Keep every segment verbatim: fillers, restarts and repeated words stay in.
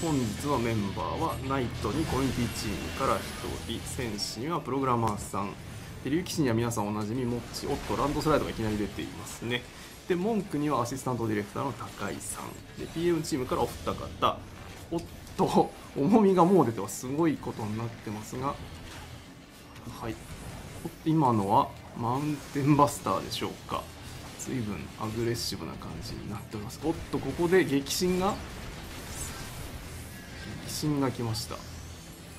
本日はメンバーはナイトにコミュニティチームからひとり、戦士にはプログラマーさん、竜騎士には皆さんおなじみモッチ、おっとランドスライドがいきなり出ていますね。で文句にはアシスタントディレクターの高井さんで ピーエム チームからお二方、おっと重みがもう出てはすごいことになってますが、はい今のはマウンテンバスターでしょうか。随分アグレッシブな感じになっております。おっとここで激震が新が来ました。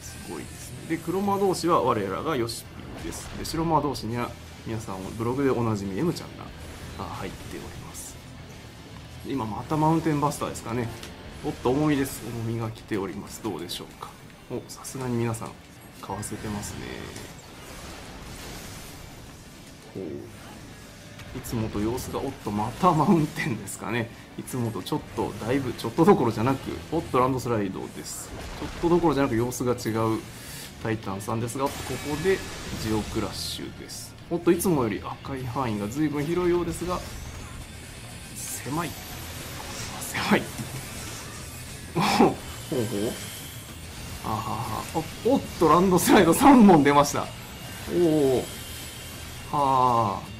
すごいですね。で黒魔同士は我らがヨシピです。で白魔同士には皆さんブログでおなじみ M ちゃんが入っております。今またマウンテンバスターですかね。おっと重みです。重みが来ております。どうでしょうか。おさすがに皆さんかわせてますね。ほういつもと様子がおっとまたマウンテンですかね。いつもとちょっとだいぶちょっとどころじゃなくおっとランドスライドです。ちょっとどころじゃなく様子が違うタイタンさんですが、ここでジオクラッシュです。おっといつもより赤い範囲が随分広いようですが狭い狭いおほうほうあははおっとランドスライドさんぼん出ました。おおはあ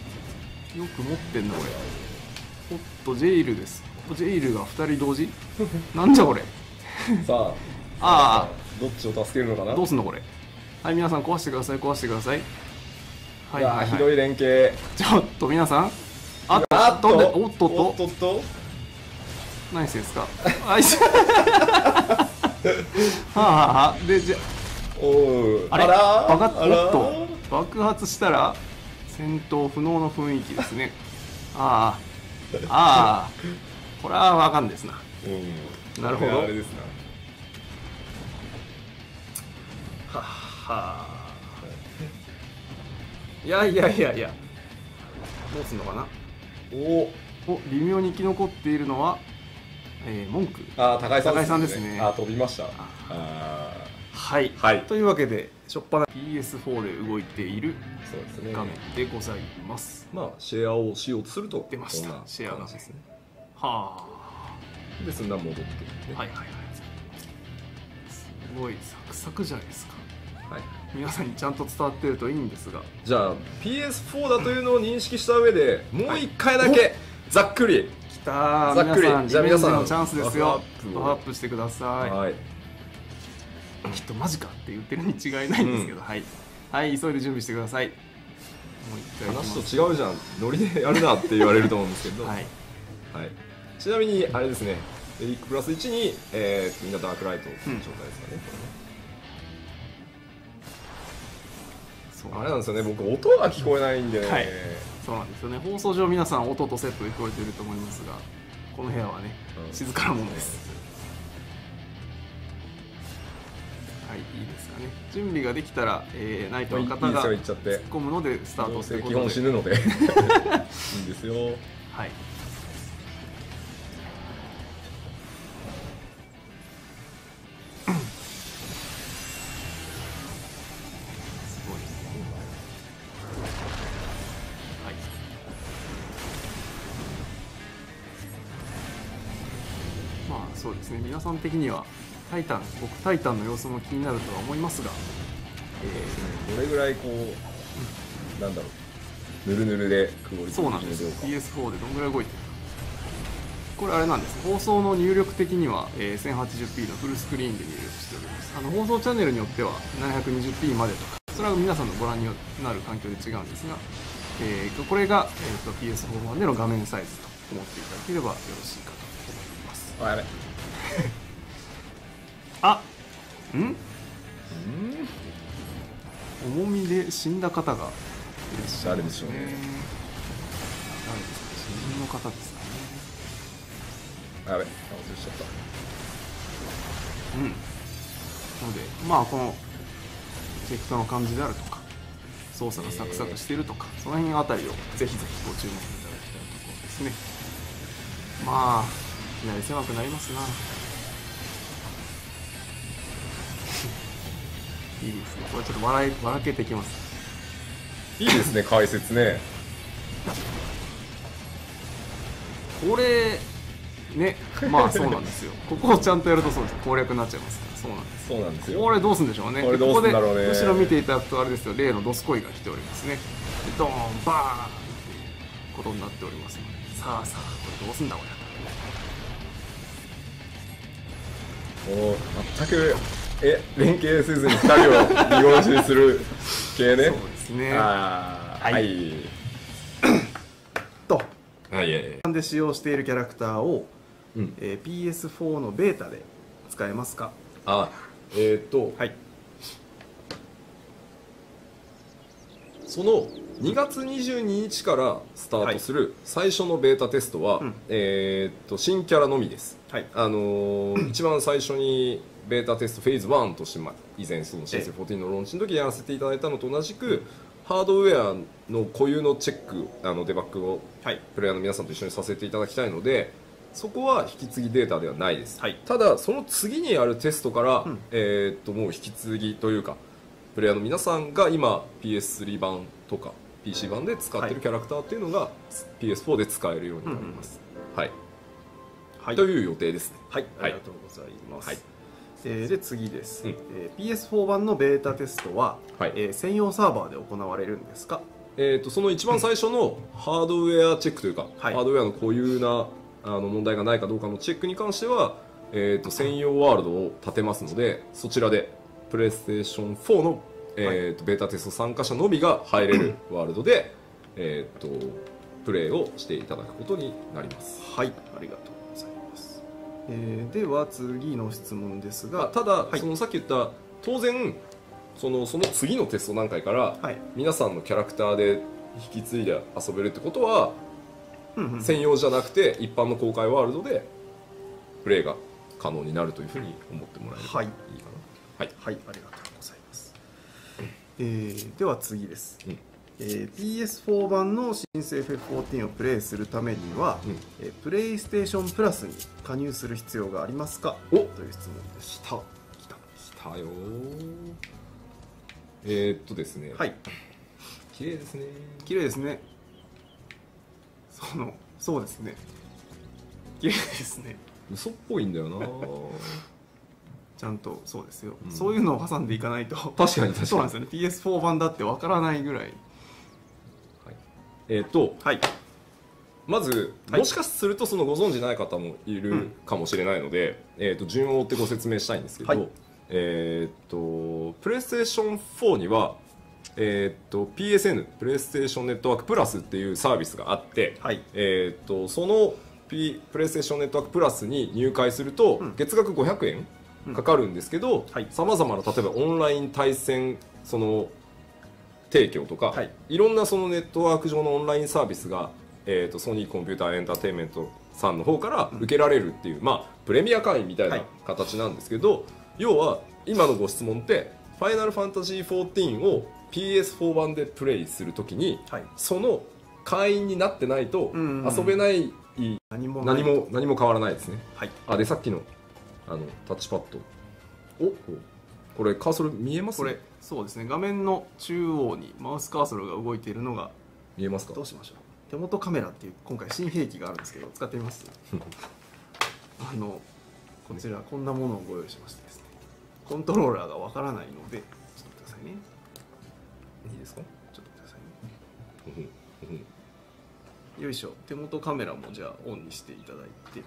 よく持ってんなこれ。おっとジェイルです。ジェイルがふたり同時なんじゃこれさあああどっちを助けるのかな。どうすんのこれ。はい皆さん壊してください壊してください。はいはい、はい、ひどい連携。ちょっと皆さんあっとあっとおっとおっとおっと何してんすかあいしはあはあでじゃおあれバカッと爆発したら戦闘不能の雰囲気ですねああああこれはわかんですな、うん、なるほどあれですなははいやいやいやいやどうすんのかな。おお微妙に生き残っているのは、えー、文句あ高井さんですね、高井さんですね。あ飛びました。あはい、はい、というわけで初っ端 ピーエスフォー で動いている画面でございます。まあシェアをしようとすると出ましたシェアがですね。はあでそんな戻ってくるね。はいはいはい。すごいサクサクじゃないですか。はい皆さんにちゃんと伝わってるといいんですが、じゃあ ピーエスフォー だというのを認識した上でもう一回だけざっくりきたざっくりじゃあ皆さんのチャンスですよ。パワーアップしてください。はいきっとマジかって言ってるに違いないんですけど、うん、はい、はい、急いで準備してください。もう一回話と違うじゃんノリでやるなって言われると思うんですけどはい、はい、ちなみにあれですねエリックプラスいちに、えー、みんなダークライトの状態ですかね、うん、そうあれなんですよね僕音が聞こえないんで、ねはい、そうなんですよね。放送上皆さん音とセットで聞こえてると思いますがこの部屋はね、うん、静かなものです、うんはい、いいですかね。準備ができたら、えー、ナイトの方が突っ込むのでスタートすることで基本死ぬのでいいんですよ。はいすごいですね。はいまあそうですね皆さん的にはタイタン僕タイタンの様子も気になるとは思いますが、えー、どれぐらいこう、うん、なんだろうぬるぬるでクオリティそうなんです ピーエスフォー でどんぐらい動いてるこれあれなんです。放送の入力的には、えー、せんはちじゅうピー のフルスクリーンで入力しております。あの放送チャンネルによっては ななひゃくにじゅうピー までとかそれは皆さんのご覧になる環境で違うんですが、えー、これが、えー、ピーエスフォー 版での画面サイズと思っていただければよろしいかと思います。あやべあんん重みで死んだ方がいらっしゃるんですね。誰でしょうね。誰ですか死人の方ですかね。あれ忘れちゃったうんなのでまあこのエフェクトの感じであるとか操作がサクサクしているとか、えー、その辺あたりをぜひぜひご注目いただきたいところですね。まあいきなり狭くなりますな。いいですね、これちょっと笑い笑けてきます。いいですね解説ねこれね、まあそうなんですよ。ここをちゃんとやるとそうですよ、攻略になっちゃいますから。そうなんです。そうなんですよ。これどうするんでしょうね。これどうするんだろうね。ここで後ろ見ていただくとあれですよ、例のドスコイが来ておりますね。ドーンバーンっていうことになっておりますので、さあさあこれどうすんだこれ。おお、全くえ連携せずにふたりを見殺しにする系ね。そうですね。ああ、はい。と、はいはいはい。で使用しているキャラクターを。うん、えー、ピーエスフォー のベータで使えますか。あ、えっ、ー、と、はい、そのにがつにじゅうににちからスタートする最初のベータテストは、はい、えっと新キャラのみです、はい、あのー、一番最初にベータテストフェーズワンとして、まあ、以前その シーエスフォーティーン のローンチの時やらせていただいたのと同じく、ハードウェアの固有のチェック、あのデバッグをプレイヤーの皆さんと一緒にさせていただきたいので、はい、そこは引き継ぎデータではないです、はい、ただその次にやるテストから、うん、えっともう引き継ぎというか、プレイヤーの皆さんが今 ピーエススリー 版とか ピーシー 版で使ってるキャラクターっていうのが ピーエスフォー で使えるようになります、うん、はい、はい、という予定ですね。はい、ありがとうございます、はい。えー、で次です、うん、えー、ピーエスフォー 版のベータテストは、はい、えー、専用サーバーで行われるんですか。えっとその一番最初のハードウェアチェックというか、はい、ハードウェアの固有なあの問題がないかどうかのチェックに関しては、えー、と専用ワールドを立てますので、そちらで プレイステーションフォー の、えー、とベータテスト参加者のみが入れるワールドで、えー、とプレイをしていただくことになります。はい、ありがとうございます、えー、では次の質問ですが、ただ、はい、そのさっき言った当然そのその次のテスト段階から、はい、皆さんのキャラクターで引き継いで遊べるってことは、専用じゃなくて一般の公開ワールドでプレイが可能になるというふうに思ってもらえればいいかな。はい、はい、ありがとうございます、えー、では次です、うん、えー、ピーエスフォー 版の新生 エフエフフォーティーン をプレイするためには、うん、えー、プレイステーションプラスに加入する必要がありますかという質問でした。きたきたよー。えー、っとですね、はい、綺麗ですね、綺麗ですね、そのそうですね、綺麗ですね、嘘っぽいんだよなちゃんとそうですよ、うん、そういうのを挟んでいかないと。確かに確かにそうなんですよね、 ピーエスフォー 版だってわからないぐらい、はい、えっ、ー、と、はい、まず、はい、もしかするとそのご存じない方もいるかもしれないので、うん、えーと順を追ってご説明したいんですけど、はい、えっとプレイステーションフォーにはえっと ピーエスエヌ プレイステーションネットワークプラスっていうサービスがあって、はい、えっとその、P、プレイステーションネットワークプラスに入会すると月額ごひゃくえんかかるんですけど、さまざまな例えばオンライン対戦その提供とか、はい、いろんなそのネットワーク上のオンラインサービスが、えー、とソニーコンピューターエンターテインメントさんの方から受けられるっていう、うん、まあプレミア会員みたいな形なんですけど、はい、要は今のご質問って「ファイナルファンタジーフォーティーン」をピーエスフォー 版でプレイするときに、はい、その会員になってないと遊べない、何も何も変わらないですね、はい、あでさっきのあのタッチパッド、おこれカーソル見えます、ね、これそうですね、画面の中央にマウスカーソルが動いているのが見えますか。どうしましょう、手元カメラっていう今回新兵器があるんですけど使ってみますあのこちらこんなものをご用意しましてですね、コントローラーがわからないのでちょっとくださいね、いいですか、ちょっとくださいねよいしょ、手元カメラもじゃあオンにしていただいて、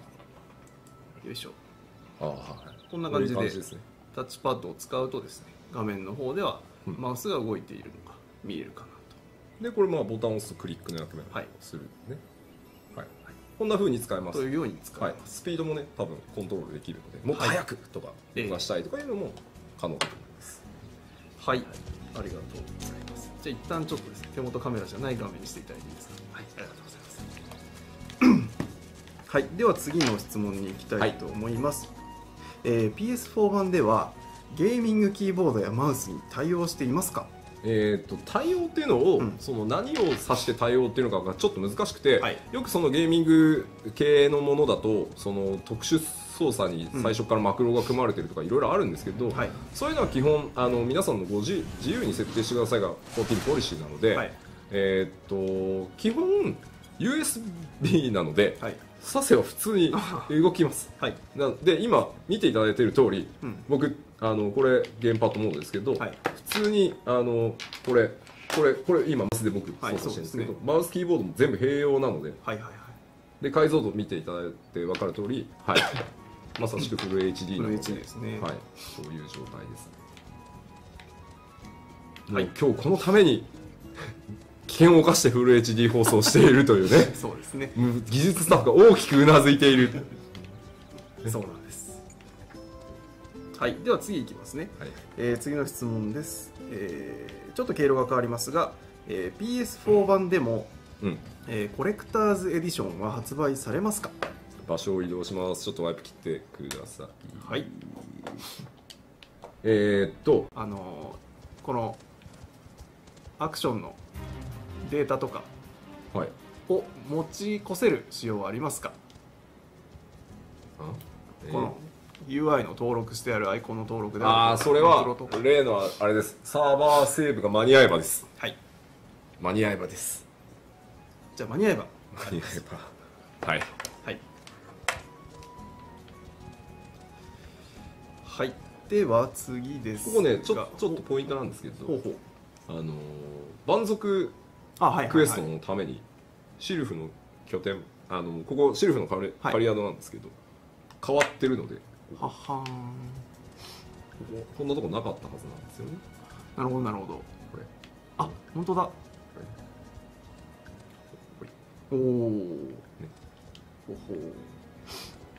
よいしょ、あ、はい、こんな感じでタッチパッドを使うとですね、画面の方ではマウスが動いているのが見えるかなと。でこれまあボタンを押すとクリックの役目をするね、はい、はい、こんなふうに使えますというように使えます、はい、スピードもね多分コントロールできるので、もっと早くとか動かしたいとかいうのも可能だと思います。はい、はい、ありがとうございます。じゃあ一旦ちょっとですね、手元カメラじゃない画面にしていただいていいですか。はい、ありがとうございますはい、では次の質問に行きたいと思います、はい、えー、ピーエスフォー 版ではゲーミングキーボードやマウスに対応していますか。えーと対応っていうのを、うん、その何を指して対応っていうのかがちょっと難しくて、はい、よくそのゲーミング系のものだとその特殊操作に最初からマクロが組まれてるとかいろいろあるんですけど、うん、はい、そういうのは基本あの皆さんのご自自由に設定してくださいがフォーティーンポリシーなので、はい、えっと基本 ユーエスビー なので、はい、させは普通に動きますはい、なので今見ていただいている通り、うん、僕あのこれゲームパッドモードですけど、はい、普通にあのこれこれこれ今マウスで僕操作してるんですけど、はい、そうですね、マウスキーボードも全部併用なので、はいはいはい、で解像度見ていただいて分かる通り、はい、まさしくフル エイチディー のそういう状態ですね。はい、今日このために危険を冒してフル エイチディー 放送しているというね、そうですね、技術スタッフが大きくうなずいているそうなんです。はい、では次いきますね、はい、えー、次の質問です、えー、ちょっと経路が変わりますが、えー、ピーエスフォー 版でも、うんうん、えー、コレクターズエディションは発売されますか。場所を移動します。ちょっとワイプ切ってください。はい、えっとあのー、このアクションのデータとかを持ち越せる仕様はありますか。はい、この ユーアイ の登録してあるアイコンの登録でああそれは例のあれです。サーバーセーブが間に合えばです。はい、間に合えばです。じゃあ間に合えば間に合えばはいはいはい。では次です。ここねちょ、ちょっとポイントなんですけど、ほうほう、あのー、蛮族クエストのためにシルフの拠点、あのここシルフのカリアドなんですけど、はい、変わってるので、ははーん、こここんなとこなかったはずなんですよね。なるほどなるほど。これあ本当だ、これおお、ね、ほほ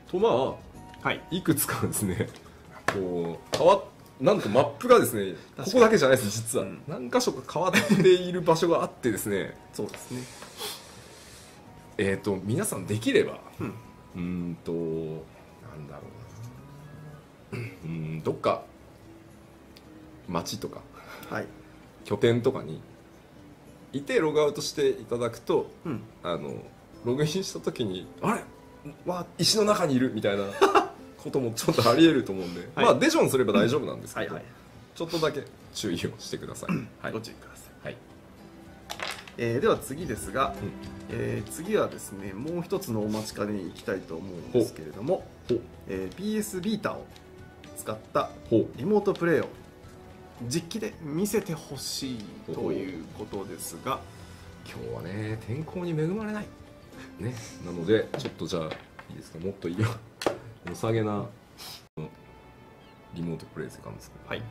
と、まあ、はい、いくつかですねこう変わっなんとマップがですね、ここだけじゃないです、実は、うん、何箇所か変わっている場所があってですね、そうですね、えっと、皆さん、できれば、うん、うんと、なんだろうな、うん、どっか、町とか、はい、拠点とかにいて、ログアウトしていただくと、うん、あのログインしたときに、あれ、わ、石の中にいるみたいな。こともちょっとありえると思うんで、はい、まあデジョンすれば大丈夫なんですけど、ちょっとだけ注意をしてください。はい、ご注意ください。はい、えー、では次ですが、うん、えー、次はですねもう一つのお待ちかねに行きたいと思うんですけれども、えー、ピーエス ビータを使ったリモートプレイを実機で見せてほしいということですが、今日はね天候に恵まれないね、なのでちょっとじゃあいいですか、もっといいよ良さげなリモートプレイス感ですね。はい、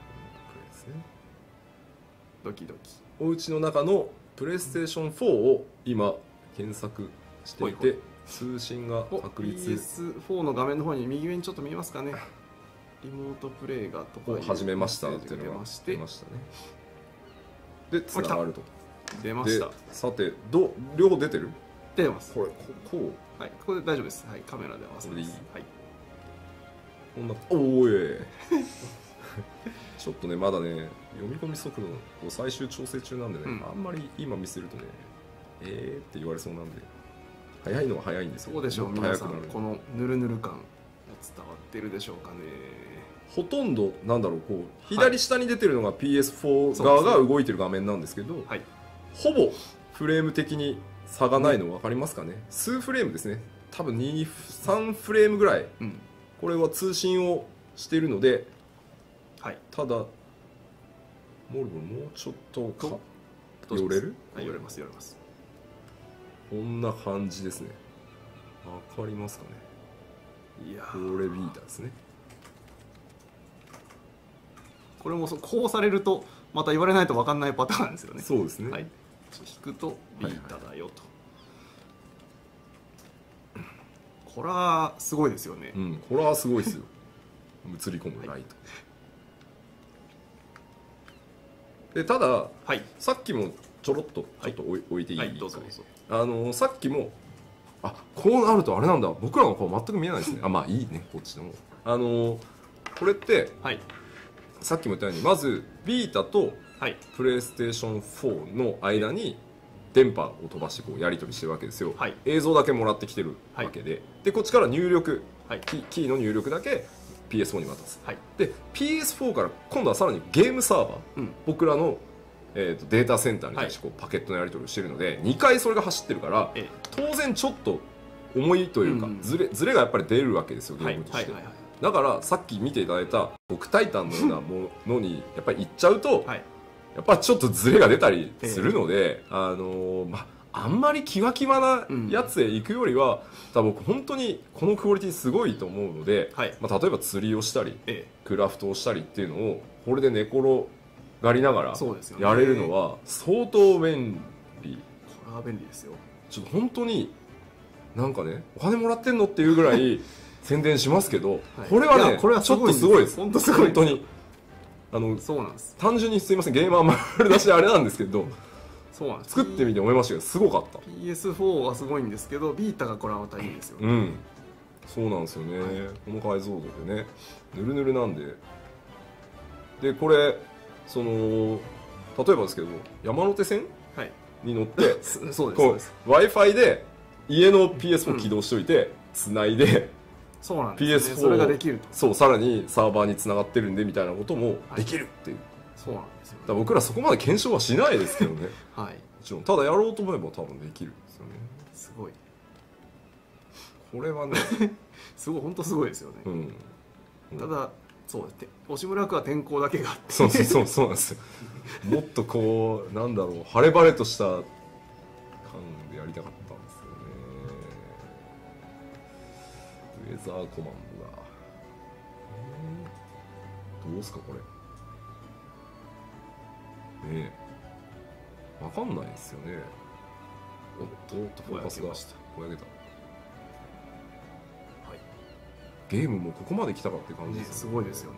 ドキドキおうちの中のプレイステーションフォーを今検索していて、通信が確立 ピーエスフォー の画面の方に右上にちょっと見えますかね、リモートプレイがとか始めましたっていうのが出ましたね。でつながると出ました。さてど両方出てる、出てます。これこう、はい、これ大丈夫です。はい、カメラで合わせます。はい、こんなおーいちょっとねまだね読み込み速度を最終調整中なんでね、うん、あんまり今見せるとねえーって言われそうなんで、早いのは早いんですよ。そうでしょう、皆さんこのぬるぬる感伝わってるでしょうかね。ほとんどなんだろう、こう左下に出てるのが ピーエスフォー 側が動いてる画面なんですけど、はい、ほぼフレーム的に差がないの分かりますかね、うん、数フレームですね、多分に、さんフレームぐらい、うん、これは通信をしているので、はい、ただ、モルブもうちょっとか、寄れる？はい、寄れます、寄れます。こんな感じですね。わかりますかね。いや、これビータですね。これもこうされると、また言われないとわかんないパターンですよね。そうですね。はい、引くとビータだよと。これはすごいですよね。うん、これはすごいですよ。映り込むライト。はい、でただ、はい、さっきもちょろっとちょっと置いていいですかね。あのさっきもあこうなるとあれなんだ。僕らの顔全く見えないですね。あまあいいねこっちの。あのこれって、はい、さっきも言ったようにまずビータとプレイステーションフォーの間に。はい、電波を飛ばしてこうやり取りしてるわけですよ、はい、映像だけもらってきてるわけで、はい、でこっちから入力、はい、キー、キーの入力だけ ピーエスフォー に渡す、はい、で ピーエスフォー から今度はさらにゲームサーバー、うん、僕らの、えー、とデータセンターに対してこう、はい、パケットのやり取りをしてるのでにかいそれが走ってるから、ええ、当然ちょっと重いというか、ずれずれがやっぱり出るわけですよ、ゲームとして。だからさっき見ていただいた極タイタンのようなものにやっぱり行っちゃうと、はい、やっぱちょっとズレが出たりするので、えー、あのまあんまりキワキワなやつへ行くよりは、うん、僕本当にこのクオリティすごいと思うので、はい、まあ例えば釣りをしたり、えー、クラフトをしたりっていうのをこれで寝転がりながらやれるのは相当便利。これは便利ですよ。ちょっと本当になんかね、お金もらってんのっていうぐらい宣伝しますけど、これはね、これはちょっとすごいです。本当すごい、本当に。あの、そうなんです。単純にすいません、ゲーマー丸出しであれなんですけど、そうなんです。作ってみて思いましたけど、すごかった。ピーエスフォー はすごいんですけど、ビータがこれはまたいいですよ。うん。そうなんですよね。この解像度でね、ぬるぬるなんで。で、これ、その、例えばですけど、山手線に乗って、こう、Wi-Fi で家の ピーエスフォー 起動しておいて、繋いで、そうなんですね。それができると。そう、さらにサーバーにつながってるんでみたいなこともできるっていう。そうなんですよ。だから僕らそこまで検証はしないですけどね。はい。もちろんただやろうと思えば多分できるんですよね。すごい。これはね、すごい本当すごいですよね。うん。うん、ただそうですね。押村区は天候だけがあって。そうそうそうそうなんですよ。もっとこうなんだろう晴れ晴れとした感でやりたかった。レザーコマンドだ。どうすかこれ。ねえ、わかんないですよね。おっとおっとフォーカスがぼやけた。はい。ゲームもここまで来たかって感じですね。すごいですよね。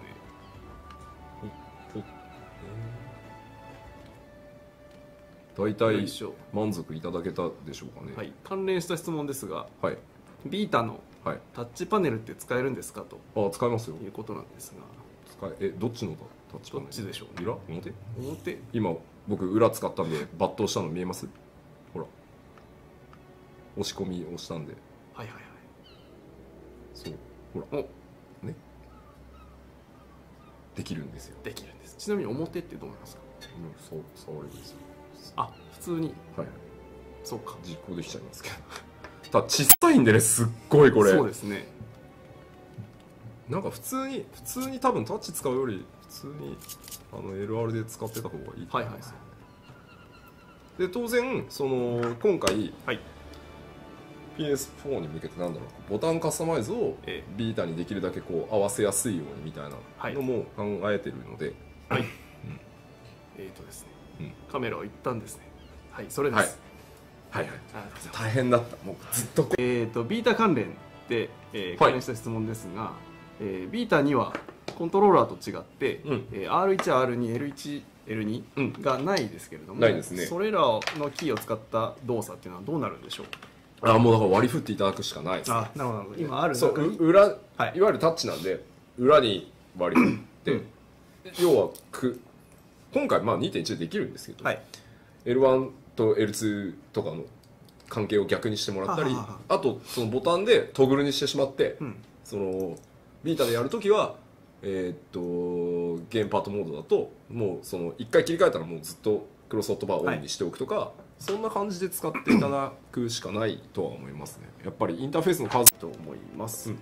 おっおっ。大体満足いただけたでしょうかね。はい。関連した質問ですが、はい。ビータのはい、タッチパネルって使えるんですかと。ああ、使えますよ。いうことなんですが。使え、え、どっちのタッチパネル。どっちでしょう。裏、表。表。今、僕裏使ったんで、抜刀したの見えます。ほら。押し込みをしたんで。はいはいはい。そう、ほら。お。ね。できるんですよ。できるんです。ちなみに表ってどう思いますか。うん、そう、触れるんですよ。あ、普通に。はい。そうか。実行できちゃいますけど。小さいんでね、すっごいこれ。そうですね。なんか普通に普通に多分タッチ使うより普通にあの エルアール で使ってた方がいいと思います。で当然その今回、はい、ピーエスフォー に向けてなんだろうボタンカスタマイズをビータにできるだけこう合わせやすいようにみたいなのも考えてるので。はい。えっとですね。カメラを一旦ですね。はい、それです。はいはいはい、大変だった、もうずっとえーとビータ関連で、えー、関連した質問ですが、はいえー、ビータにはコントローラーと違って、うんえー、アールワン、アールツー、エルワン、エルツー、うん、がないですけれどもないです、ね、それらのキーを使った動作っていうのはどうなるんでしょう。ああもうだから割り振っていただくしかないです、ね、あなるほど今あるそう裏、はい、いわゆるタッチなんで裏に割り振って、うん、要はく今回まあ にてんいち でできるんですけど、はい、エルワンと エルツー とかの関係を逆にしてもらったりあとそのボタンでトグルにしてしまって、うん、そのビータでやるときは、えー、っとゲームパートモードだともうそのいっかい切り替えたらもうずっとクロスホットバーをオンにしておくとか、はい、そんな感じで使っていただくしかないとは思いますね。やっぱりインターフェースの数と思います、うん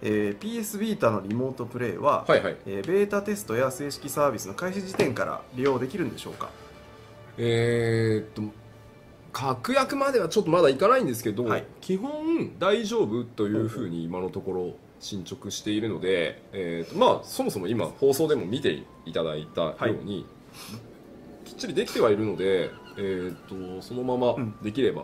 えー、ピーエス ビータのリモートプレイは、はいはいえー、ベータテストや正式サービスの開始時点から利用できるんでしょうか。えっと確約まではちょっとまだいかないんですけど、はい、基本大丈夫というふうに今のところ進捗しているので、えー、とまあそもそも今放送でも見ていただいたように、はい、きっちりできてはいるので、えー、とそのままできれば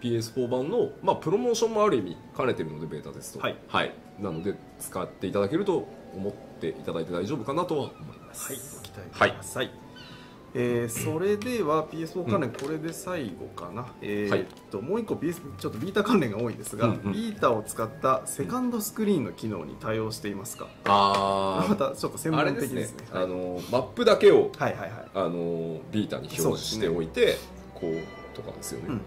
ピーエスフォー 版の、まあ、プロモーションもある意味兼ねているのでベータテスト、はいはい、なので使っていただけると思っていただいて大丈夫かなとは思います。はい、ご期待ください、はいえー、それでは ピーエスフォー 関連これで最後かな、うん、えーっと、はい、もう一個、ビー、ちょっとビータ関連が多いんですが、うんうん、ビータを使ったセカンドスクリーンの機能に対応していますか。ああまたちょっと専門的ですね。あのマップだけをビータに表示しておいて、ね、こうとかですよね、うん、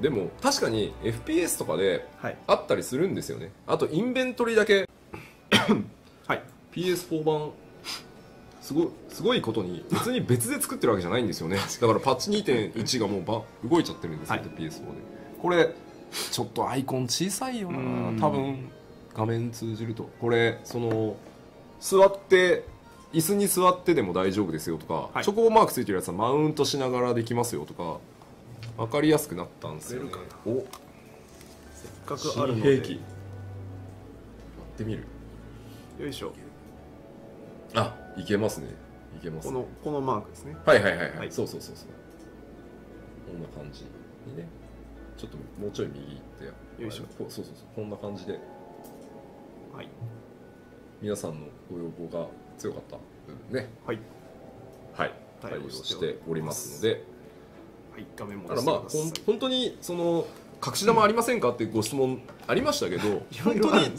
でも確かに エフピーエス とかであったりするんですよね、はい、あとインベントリだけ、はい、ピーエスフォー 版すご, すごいことに別に別で作ってるわけじゃないんですよねだからパッチ にてんいち がもうば動いちゃってるんですけど、はい、ピーエスフォー でこれちょっとアイコン小さいよな、多分画面通じると。これその座って椅子に座ってでも大丈夫ですよとか、はい、チョコマークついてるやつはマウントしながらできますよとか分かりやすくなったんですよ、ね、お、せっかくあるので割ってみる。よいしょ。あ、いけますね、いけますね。このこのマークですね。はいはいはいはい、はい、そうそうそうそう、こんな感じにね。ちょっともうちょい右行ってよ。よいしょ。そうそうそう、こんな感じで、はい、皆さんのご要望が強かった部分ね、はい、はい、対応しておりますので、はい、画面もだからまあ本当にその隠し玉ありませんかっていうご質問ありましたけど、本当に本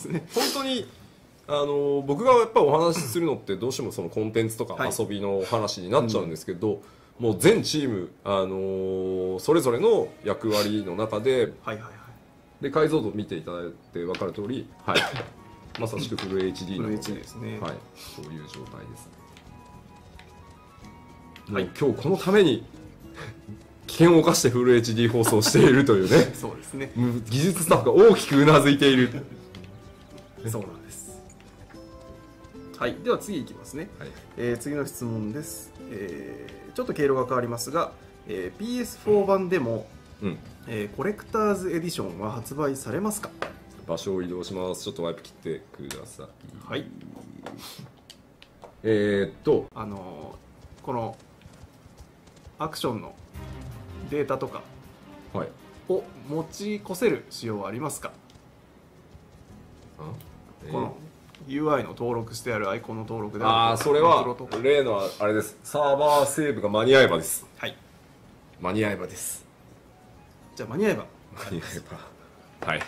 当にあの僕がやっぱりお話しするのってどうしてもそのコンテンツとか遊びのお話になっちゃうんですけど、はい、うん、もう全チームあのー、それぞれの役割の中で、はいはいはい、で解像度見ていただいて分かる通り、はい。まさしくフル エイチディー のですね。はい、そういう状態ですね。はい、今日このために危険を冒してフル エイチディー 放送しているというね。そうですね。技術スタッフが大きくうなずいている。そうなんです。はい、では次いきますね。はい、えー、次の質問です、えー。ちょっと経路が変わりますが、えー、ピーエスフォー 版でも、うんうん、えー、コレクターズエディションは発売されますか？場所を移動します。ちょっとワイプ切ってください。はい。えーっと、あのー、このアクションのデータとかを持ち越せる仕様はありますか？はい、この ユーアイ の登録してあるアイコンの登録であるとか、あー、それは例のあれです。サーバーセーブが間に合えばです。はい。間に合えばです。じゃあ間に合えば。間に合えば。はい。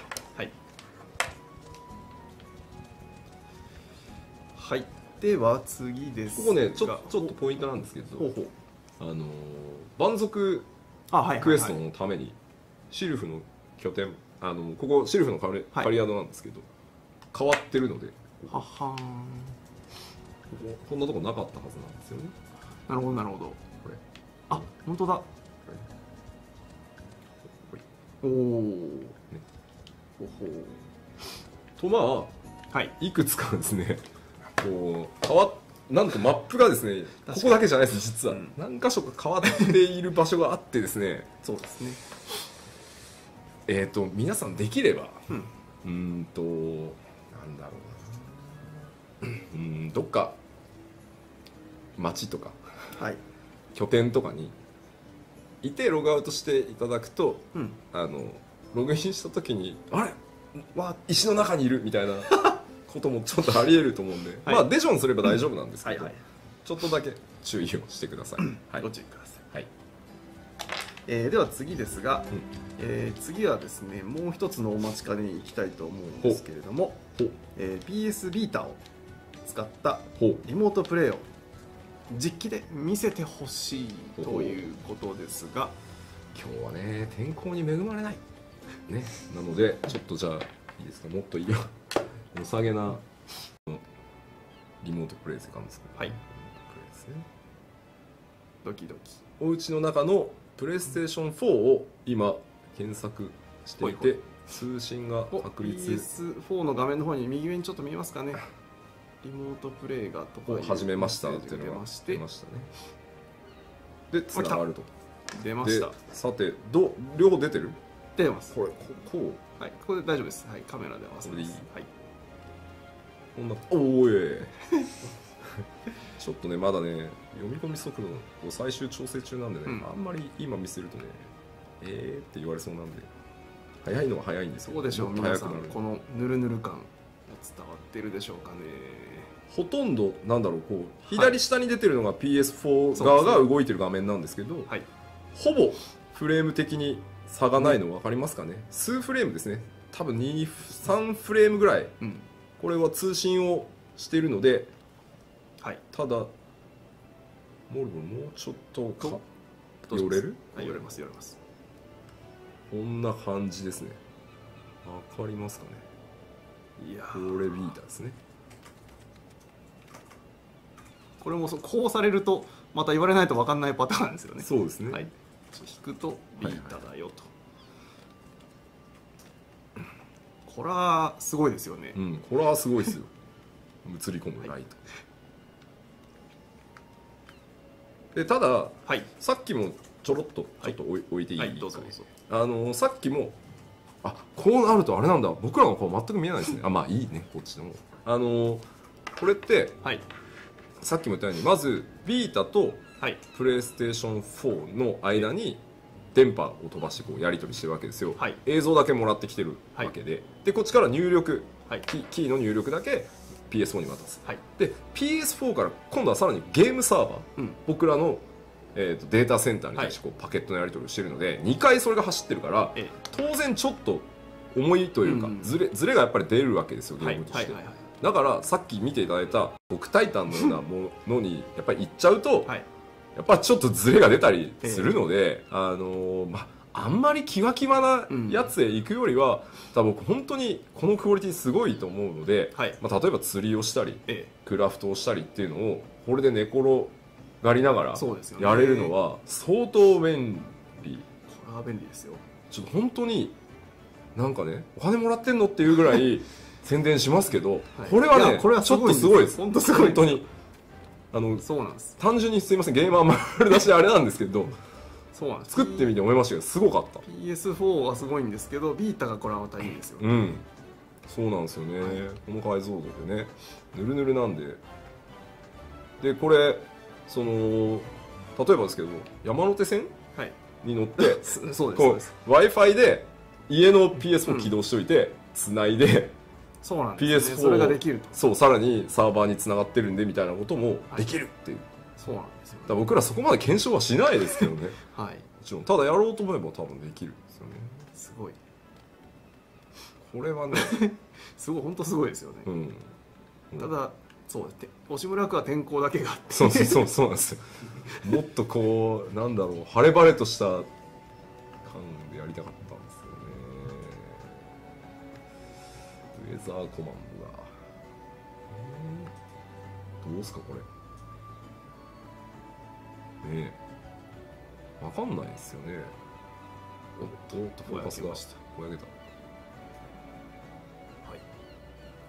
はい、では次ですが、ここね、ちょ、ちょっとポイントなんですけど、ほうほう、あのー、蛮族クエストのためにシルフの拠点、あのー、ここシルフの狩り宿なんですけど、はい、変わってるので、ははーん、こここんなとこなかったはずなんですよね。なるほどなるほど。これ、あ、本当だ。おお、ね、ほほと、まあ、はい、いくつかですね。こう変わっなんとマップがですね、ここだけじゃないです、実は、うん、何箇所か変わっている場所があってですねそうですね、えっと皆さんできれば、うん、うんとなんだろうな、うん、どっか町とか、はい、拠点とかにいてログアウトしていただくと、うん、あのログインした時に「あれわ石の中にいる」みたいな。こともちょっとあり得ると思うんで、はい、まあデジョンすれば大丈夫なんですけど、ちょっとだけ注意をしてください。はい、ご注意ください。はい、えー、では次ですが、うん、えー、次はですね、もう一つのお待ちかねに行きたいと思うんですけれども、えー、ピーエス ビータを使ったリモートプレイを実機で見せてほしいということですが、今日はね天候に恵まれないね、なのでちょっとじゃあいいですか、もっといいよ良さげなリモートプレイですかね。はい。ドキドキ。お家の中のプレイステーションフォーを今検索していて、通信が確立。ピーエスフォー の画面の方に右上にちょっと見えますかね。リモートプレイがとか始めましたっていうのが出まして、でつながると。出ました。さてど両方出てる？出てます。これこう。はい、ここで大丈夫です。はい、カメラで合わせます。はい。こんなおーえちょっとねまだね読み込み速度を最終調整中なんでね、うん、あんまり今見せるとねえーって言われそうなんで、早いのは早いんですよ。そうでしょう、皆さんこのぬるぬる感が伝わってるでしょうかね。ほとんどなんだろう、こう左下に出てるのが ピーエスフォー 側が動いてる画面なんですけど、はい、ほぼフレーム的に差がないの分かりますかね、うん、数フレームですね、多分に、さんフレームぐらい、うん、これは通信をしているので、はい、ただモルボもうちょっとか寄れる？はい、寄れます寄れます。こんな感じですね、わかりますかね。いやー、これビータですね。これもそう、こうされるとまた言われないと分かんないパターンですよね。そうですね、はい、引くとビータだよと、はい、はい、ホラーすごいですよね。うん、ホラーすごいですよ。映り込むライト。はい、でただ、はい、さっきもちょろっとちょっと置い、はい、置いていいですかね。あのさっきもあこうなるとあれなんだ。僕らの顔全く見えないですね。あまあいいねこっちでも。あのこれって、はい、さっきも言ったようにまずビータとプレイステーションフォーの間に、はい電波を飛ばしてこうやり取りしてるわけですよ、はい、映像だけもらってきてるわけで、はい、でこっちから入力、はい、キ, キーの入力だけ ピーエスフォー に渡す、はい、で ピーエスフォー から今度はさらにゲームサーバー、うん、僕らの、えー、とデータセンターに対してこう、はい、パケットのやり取りをしてるのでにかいそれが走ってるから、ええ、当然ちょっと重いというか、うん、ず, れずれがやっぱり出るわけですよゲームとして。だからさっき見ていただいた極タイタンのようなものにやっぱり行っちゃうと、はいやっぱちょっとズレが出たりするので、えー、あのー、まあんまりキワキワなやつへ行くよりは、うん、多分僕本当にこのクオリティすごいと思うので、はい、まあ例えば釣りをしたり、えー、クラフトをしたりっていうのをこれで寝転がりながらやれるのは相当便利。これは便利ですよ。ちょっと本当になんかねお金もらってんのっていうぐらい宣伝しますけど、はい、これはねこれはちょっとすごいです。本当すごい本当に。あのそうなんです単純にすいませんゲーマー丸出しであれなんですけどそうなんです作ってみて思いましたけどすごかった。 ピーエスフォー はすごいんですけどビータがこれはまたいいですよね。うんそうなんですよね、はい、この解像度でねぬるぬるなんででこれその例えばですけど山手線、はい、に乗って Wi−Fi で家の ピーエスフォー 起動しておいてつないでそうなんですね、それができるとそうさらにサーバーにつながってるんでみたいなこともできるっていう、はい、そうなんですよ、ね、だから僕らそこまで検証はしないですけどね、はい、もちろんただやろうと思えば多分できるんですよね。すごいこれはねすごい本当すごいですよね、うんうん、ただそう押村区は天候だけがあってそうそうそうなんですよもっとこうなんだろう晴れ晴れとした感でやりたかったんですよね。ウェザーコマンドだ。どうすかこれ。ねえ。わかんないですよね。おっと、フォーカスがこやげた。はい。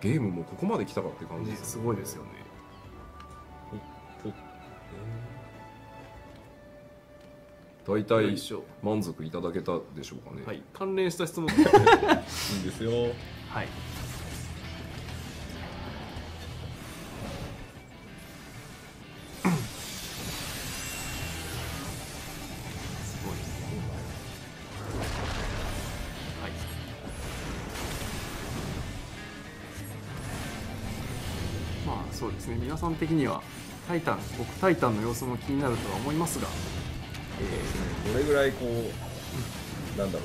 ゲームもここまで来たかって感じですね。すごいですよね。大体満足いただけたでしょうかね。はい。関連した質問。いいんですよ。はい。そうですね、皆さん的にはタイタン僕タイタンの様子も気になるとは思いますが、えー、どれぐらいこう、うん、なんだろ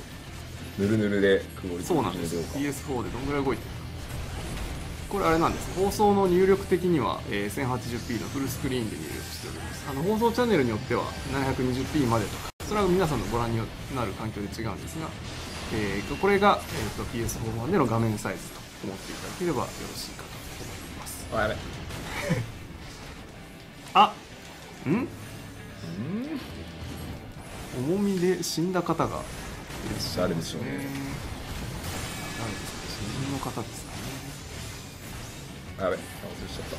うぬるぬるでクオリティそうなんです ピーエスフォー でどんぐらい動いてるこれあれなんです。放送の入力的には、えー、せんはちじゅうピー のフルスクリーンで入力しております。あの放送チャンネルによっては ななひゃくにじゅうピー までとかそれは皆さんのご覧になる環境で違うんですが、えー、これが、えー、ピーエスフォー 版での画面サイズと思っていただければよろしいかと思います。あやべあ、ん？ん？重みで死んだ方がいらっしゃるんですね。誰でしょうね。誰ですか？死人の方ですかね。あやべ、忘れちゃっ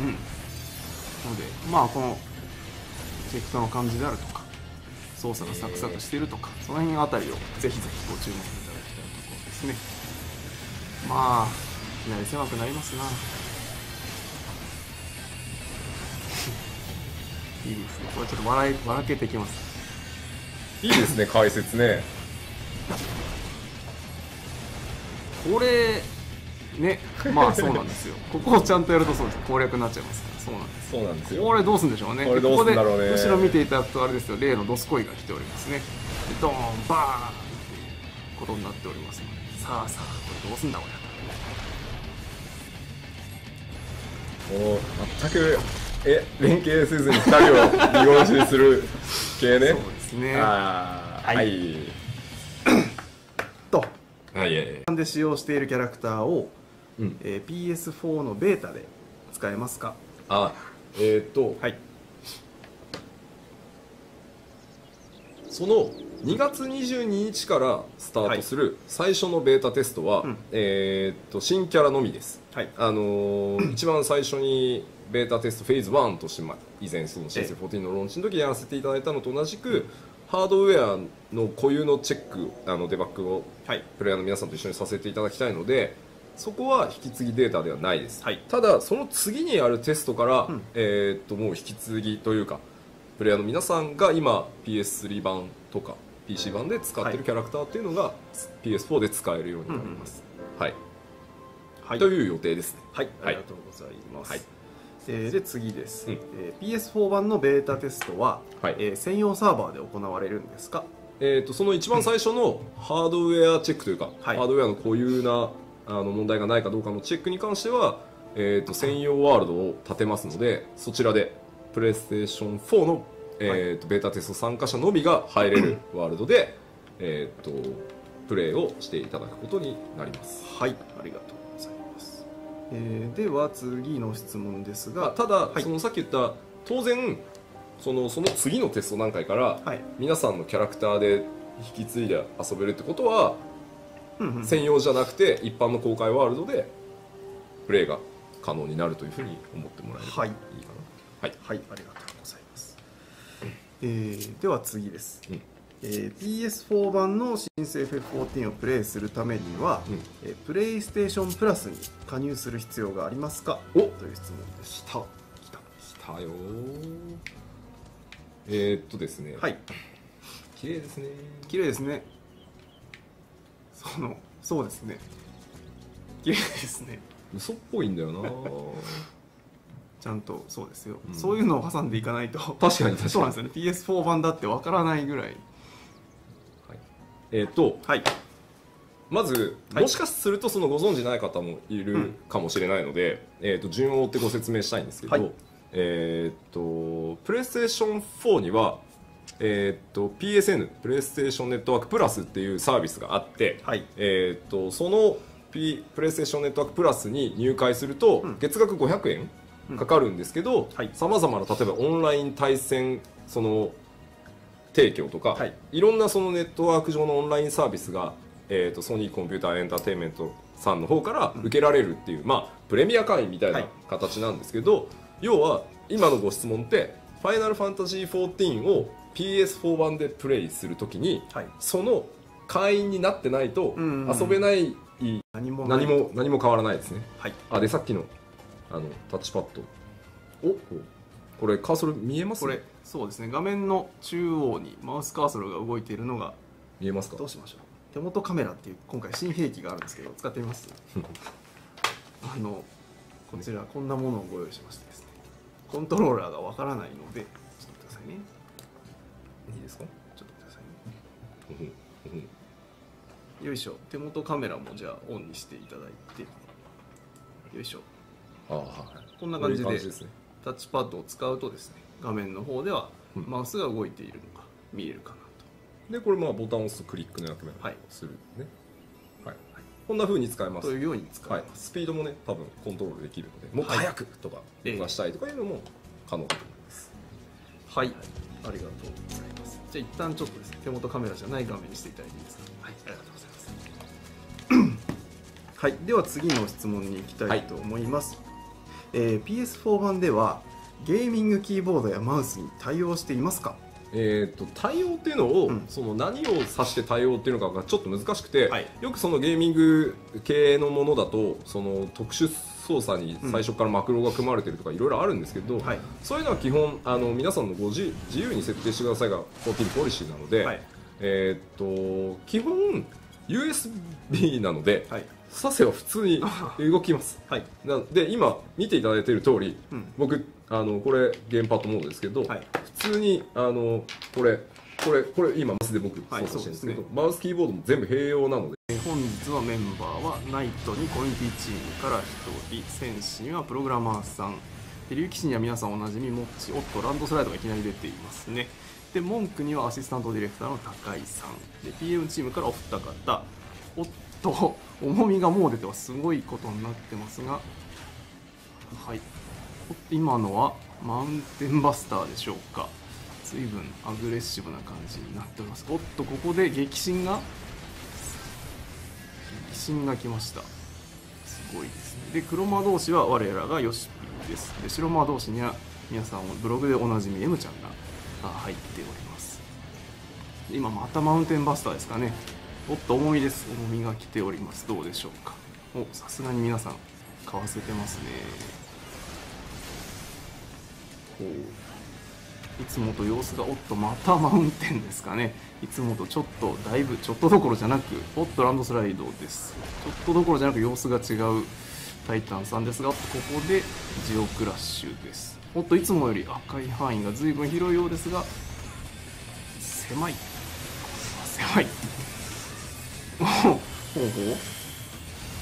た。うん。ので、まあこのエフェクトの感じであるとか、操作がサクサクしているとか、その辺あたりをぜひぜひご注目いただきたいところですね。まあ。いきなり狭くなりますな。いいですね。これちょっと笑い笑けてきます。いいですね解説ね。これね、まあそうなんですよ。ここをちゃんとやるとそうです。攻略になっちゃいますから。そうなんです。そうなんですよ。これどうするんでしょうね。これどうするんだろうね。ここで後ろ見ていただくとあれですよ。例のドスコイが来ておりますね。ドーンバーンっていうことになっておりますので。さあさあこれどうすんだこれ。もう全くえ連携せずにふたりを見殺しにする系ね。そうですね。はい。と、はいはいはい。で使用しているキャラクターを、うんえー、ピーエスフォー のベータで使えますか。あ、えー、っと、はい、そのにがつにじゅうににちからスタートする最初のベータテストは、はい、えーっと新キャラのみです、はい、あのー、一番最初にベータテストフェーズワンとして以前その シーエスフォーティーン のローンチの時やらせていただいたのと同じくハードウェアの固有のチェック、あのデバッグをプレイヤーの皆さんと一緒にさせていただきたいので、そこは引き継ぎデータではないです、はい、ただその次にあるテストから、うん、えーっともう引き継ぎというかプレイヤーの皆さんが今 ピーエススリー 版とか ピーシー 版で使ってるキャラクターっていうのが ピーエスフォー で使えるようになります、うん、はい、はい、という予定ですね。はい、ありがとうございます、はい、えー、で次です、うん、えー、ピーエスフォー 版のベータテストは、はい、えー、専用サーバーで行われるんですか？えーとその一番最初のハードウェアチェックというか、はい、ハードウェアの固有なあの問題がないかどうかのチェックに関しては、えーと専用ワールドを立てますので、そちらでプレイステーションフォーの、えーとはい、ベータテスト参加者のみが入れるワールドでえーとプレイをしていただくことになります。はい、ありがとうございます、えー、では次の質問ですが、ただ、はい、そのさっき言った当然その、その次のテスト段階から、はい、皆さんのキャラクターで引き継いで遊べるってことは、うんうん、専用じゃなくて一般の公開ワールドでプレイが可能になるというふうに思ってもらえればいいかな、はいはい、はい、ありがとうございます、えー、では次です、うん、えー、ピーエスフォー 版の新生 エフエフフォーティーン をプレイするためには、うん、えー、PlayStation プラスに加入する必要がありますか？おという質問でした。きたきたよー。えー、っとですね、はい、綺麗ですね、綺麗ですね、そのそうですね、綺麗ですね、嘘っぽいんだよなちゃんとそうですよ、うん、そういうのを挟んでいかないと。確かに確かにそうなんですよね、 ピーエスフォー 版だってわからないぐらい、はい、えっ、ー、と、はい、まず、はい、もしかするとそのご存じない方もいるかもしれないので、うん、えー、と順を追ってご説明したいんですけど、はい、えっ、ー、とプレイステーションフォーには、えー、と ピーエスエヌ プレイステーションネットワークプラスっていうサービスがあって、はい、えー、とその、P、プレイステーションネットワークプラスに入会すると、うん、月額ごひゃくえんかかるんですけど、さまざまな例えばオンライン対戦その提供とか、はい、いろんなそのネットワーク上のオンラインサービスが、えー、とソニーコンピューターエンターテインメントさんの方から受けられるっていう、うん、まあ、プレミア会員みたいな形なんですけど、はい、要は今のご質問って「ファイナルファンタジーフォーティーン」を ピーエスフォー 版でプレイするときに、はい、その会員になってないと遊べない、うんうんうん、何も何も何も変わらないですね。はい、あでさっきのあのタッチパッド、おこれカーソル見えます？これそうですね、画面の中央にマウスカーソルが動いているのが見えますか？どうしましょう、手元カメラっていう今回新兵器があるんですけど使ってみますあのこちら、ね、こんなものをご用意しましてですね、コントローラーがわからないのでちょっとくださいね、いいですか、ちょっとくださいねよいしょ、手元カメラもじゃあオンにしていただいて、よいしょ、あ、はい、こんな感じでタッチパッドを使うとですね、画面の方ではマウスが動いているのが見えるかなと。でこれまあボタンを押すとクリックの役目をするね、はいはい、こんな風に使えますというように使えます、はい、スピードもね多分コントロールできるので、もっと早くとか動かしたいとかいうのも可能だと思います。はい、はい、ありがとうございます。じゃあ一旦ちょっとですね、手元カメラじゃない画面にしていただいていいですか？はい、ありがとうございますはい、では次の質問に行きたいと思います、はい、えー、ピーエスフォー 版ではゲーミングキーボードやマウスに対応していますか？えーと対応っていうのを、うん、その何を指して対応っていうのかがちょっと難しくて、はい、よくそのゲーミング系のものだとその特殊操作に最初からマクロが組まれてるとかいろいろあるんですけど、うん、はい、そういうのは基本あの皆さんのご自由に設定してくださいがフォーティーンポリシーなので、はい、えー、と基本 ユーエスビー なので、はい、させは普通に動きます、はい、なので今見ていただいている通り、うん、僕あのこれゲームパッドモードですけど、はい、普通にあのこれこれこれ今マウスで僕操作してるんですけど、はい、すね、マウスキーボードも全部併用なので、本日のメンバーはナイトにコミュニティチームからひとり、戦士にはプログラマーさん、竜騎士には皆さんおなじみモッチ、おっとランドスライドがいきなり出ていますね。で文句にはアシスタントディレクターの高井さんで、 ピーエム チームからお二方、おっと重みがもう出てはすごいことになってますが、はい、今のはマウンテンバスターでしょうか。随分アグレッシブな感じになってます。おっと、ここで激震が激震が来ました。すごいですね。で、黒魔同士は我らがヨシピです。で、白魔同士には皆さんブログでおなじみ M ちゃんが入っております。今またマウンテンバスターですかね。おっと、重みです。重みが来ております。どうでしょうか。お、さすがに皆さん買わせてますね。ほう、いつもと様子が、おっと、またマウンテンですかね。いつもとちょっとだいぶちょっとどころじゃなく、おっと、ランドスライドです。ちょっとどころじゃなく様子が違うタイタンさんですが、ここでジオクラッシュです。おっと、いつもより赤い範囲が随分広いようですが、狭い狭いほうほう、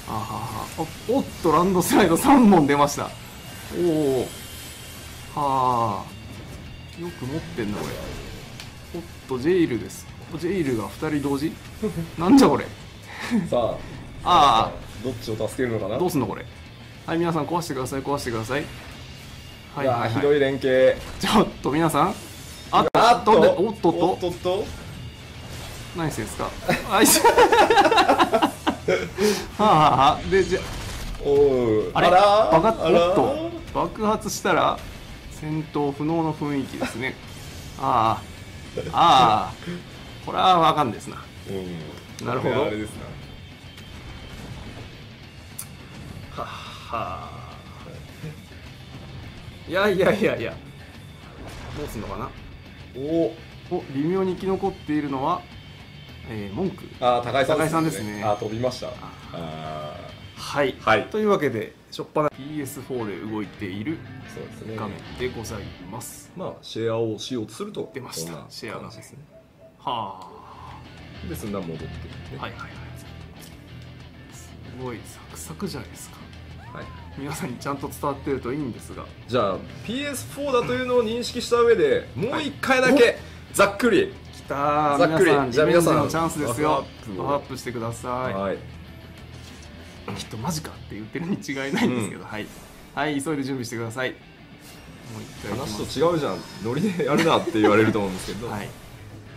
あはは、おっと、ランドスライドさんぼん出ました。おお、はあ、よく持ってんなこれ。おっと、ジェイルです。ジェイルがふたり同時なんじゃこれさあ、ああ、どっちを助けるのかな。どうすんのこれ。はい、皆さん壊してください、壊してください。はいはい、はい、ひどい連携。ちょっと皆さん、あっあっと、おっとっとおっとっと、何してんですかあいつはあはあ、で、じゃお、あれ、バカッと爆発したら戦闘不能の雰囲気ですねああああ、これはわかんですな、うん、なるほど、あれですな。はは、いやいやいやいや、どうすんのかな。おお、微妙に生き残っているのはえー、文句、あ、高井さんですね。あ、飛びました。はい、はい、というわけで初っ端 ピーエスフォー で動いている画面でございます。まあシェアをしようとすると出ました。シェアがですね、はあ、でそんな戻って、はいはいはい、すごいサクサクじゃないですか。はい、皆さんにちゃんと伝わってるといいんですが、じゃあ ピーエスフォー だというのを認識した上でもう一回だけざっくり、さあ皆さん、じゃあ皆さんのチャンスですよ。パワーアップしてください。はい、きっとマジかって言ってるに違いないんですけど、うん、はい、はい、急いで準備してください。もう一回話と違うじゃん、ノリでやるなって言われると思うんですけど、はい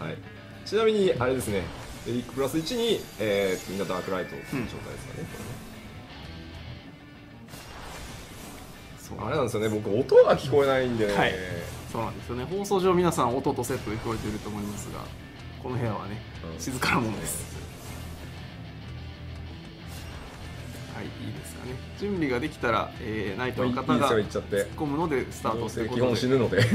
はい、ちなみにあれですね、エリックプラスいちに、えー、みんなダークライトの状態ですかね、うん、これね。そう、あれなんですよね、僕音が聞こえないんでね。はい、そうなんですよね。放送上皆さん音とセットで聞こえていると思いますが、この部屋はね、静かなものです。はい、いいですかね。準備ができたら、えー、ナイトの方が突っ込むのでスタートしていくことで基本死ぬので